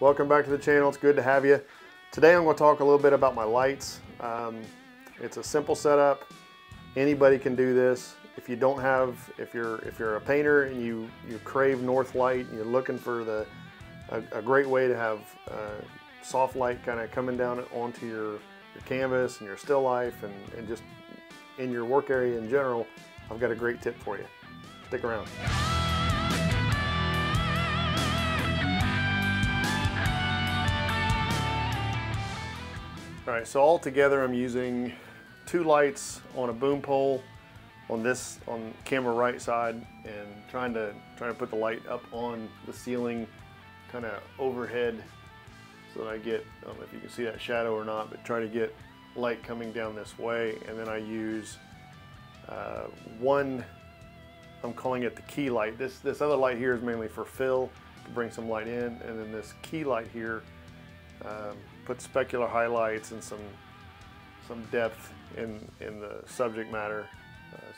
Welcome back to the channel, it's good to have you. Today I'm going to talk a little bit about my lights. It's a simple setup, anybody can do this. If you don't have, if you're a painter and you crave north light and you're looking for a great way to have soft light kind of coming down onto your canvas and your still life and just in your work area in general, I've got a great tip for you. Stick around. All right, so all together I'm using two lights on a boom pole on camera right side and trying to put the light up on the ceiling kind of overhead so that I get, I don't know if you can see that shadow or not, but try to get light coming down this way. And then I use one, I'm calling it the key light. This other light here is mainly for fill, to bring some light in, and then this key light here put specular highlights and some depth in the subject matter,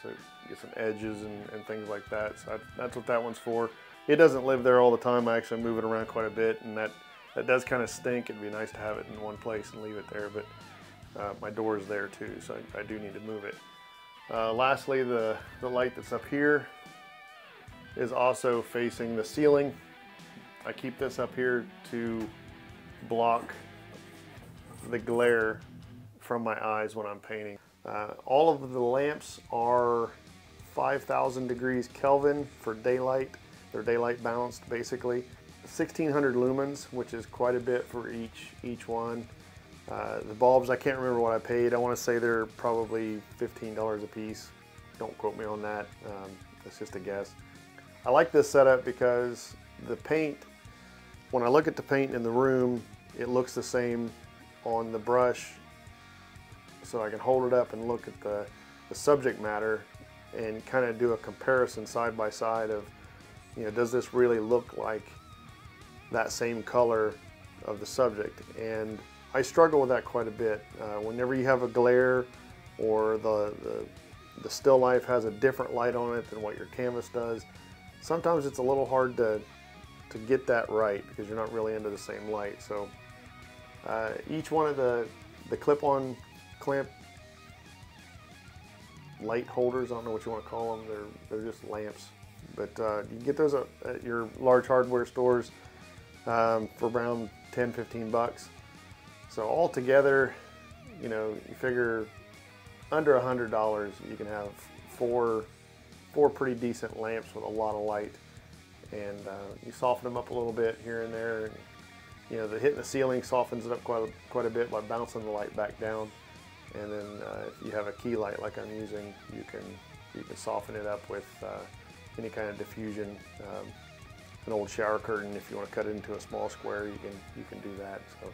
so get some edges and things like that. So that's what that one's for. It doesn't live there all the time. I actually move it around quite a bit, and that does kind of stink. It'd be nice to have it in one place and leave it there, but my door is there too, so I do need to move it. Lastly, the light that's up here is also facing the ceiling. I keep this up here to block the glare from my eyes when I'm painting. All of the lamps are 5,000 degrees Kelvin for daylight. They're daylight balanced basically. 1,600 lumens, which is quite a bit for each one. The bulbs, I can't remember what I paid. I want to say they're probably $15 a piece. Don't quote me on that. It's just a guess. I like this setup because the paint, when I look at the paint in the room, it looks the same on the brush. So I can hold it up and look at the subject matter and kind of do a comparison side by side of, you know, does this really look like that same color of the subject? And I struggle with that quite a bit. Whenever you have a glare or the still life has a different light on it than what your canvas does, sometimes it's a little hard to get that right because you're not really into the same light. So each one of the clip-on clamp light holders, I don't know what you want to call them, they're just lamps. But you can get those at your large hardware stores for around 10, 15 bucks. So all together, you know, you figure under $100, you can have four pretty decent lamps with a lot of light, and you soften them up a little bit here and there. And, you know, the hitting the ceiling softens it up quite a bit by bouncing the light back down. And then if you have a key light like I'm using, you can soften it up with any kind of diffusion. An old shower curtain, if you want to cut it into a small square, you can do that. So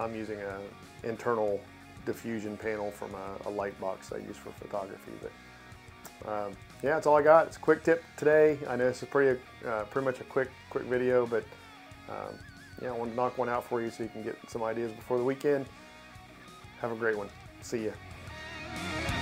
I'm using an internal diffusion panel from a light box I use for photography. But yeah, that's all I got. It's a quick tip today. I know this is pretty much a quick video, but yeah, I want to knock one out for you so you can get some ideas before the weekend. Have a great one. See ya.